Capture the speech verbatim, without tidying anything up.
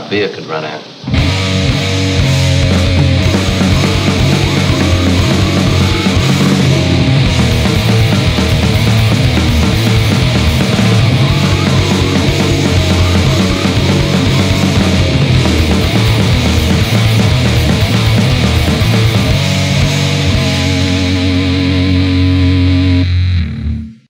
live beer could run out.